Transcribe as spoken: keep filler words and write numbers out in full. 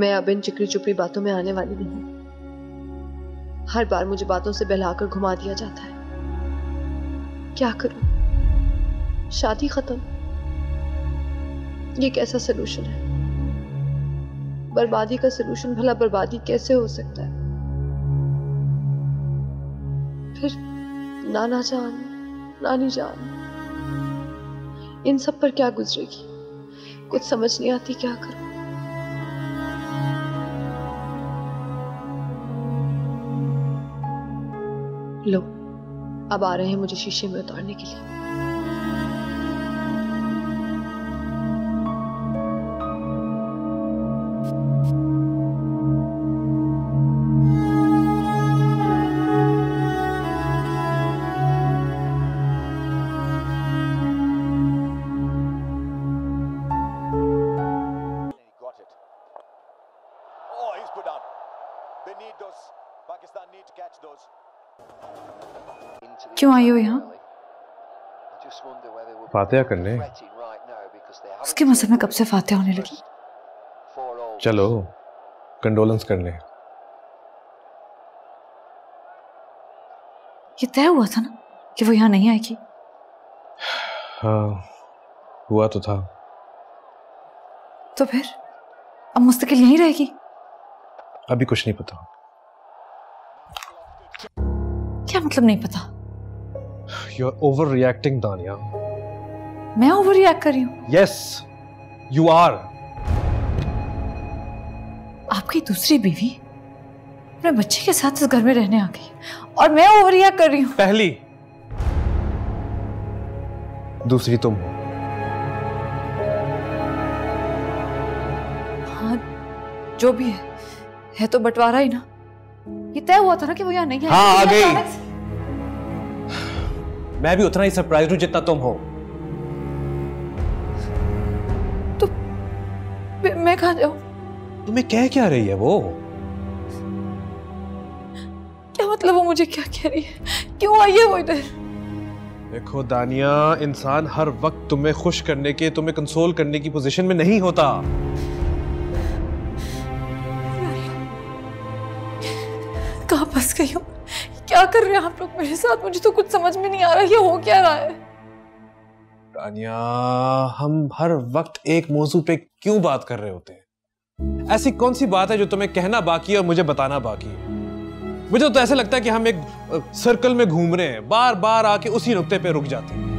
मैं अब इन चिकनी चुपड़ी बातों में आने वाली नहीं। हर बार मुझे बातों से बहलाकर घुमा दिया जाता है। क्या करूं? शादी खत्म। ये कैसा सलूशन है? बर्बादी का सलूशन भला बर्बादी कैसे हो सकता है? फिर नाना जान, नानी जान, इन सब पर क्या गुजरेगी? कुछ समझ नहीं आती, क्या करूं? लो, अब आ रहे हैं मुझे शीशे में उतारने के लिए। क्यों आई हो यहाँ? फातिहा करने। उसके मजहब में कब से फातिहा होने लगी? चलो कंडोलेंस करने। ये तय हुआ था ना कि वो यहाँ नहीं आएगी। हाँ, हुआ तो था। तो फिर अब मुस्तकिल यहीं रहेगी? अभी कुछ नहीं पता। क्या मतलब नहीं पता? You're overreacting, Dania. मैं overreact कर रही हूँ? Yes, you are. आपकी दूसरी बीवी अपने बच्चे के साथ इस घर में रहने आ गई और मैं overreact कर रही हूँ। पहली, दूसरी तुम हो। हाँ, जो भी है, है तो बंटवारा ही ना। ये तय हुआ था ना कि वो यहाँ नहीं है। हाँ, आ गई। मैं भी उतना ही सरप्राइज हूं जितना तुम हो। तो मैं कहां जाऊं? तुम्हें कह क्या रही है वो? क्या मतलब वो मुझे क्या कह रही है? क्यों आई है वो इधर? देखो दानिया, इंसान हर वक्त तुम्हें खुश करने के, तुम्हें कंसोल करने की पोजीशन में नहीं होता। कहां फंस गई हो? क्या कर रहे हैं आप लोग मेरे साथ? मुझे तो कुछ समझ में नहीं आ रहा, ये हो क्या रहा है? तानिया, हम हर वक्त एक मौजू पे क्यों बात कर रहे होते हैं? ऐसी कौन सी बात है जो तुम्हें कहना बाकी है और मुझे बताना बाकी है? मुझे तो ऐसा लगता है कि हम एक सर्कल में घूम रहे हैं, बार बार आके उसी नुक्ते पे रुक जाते हैं।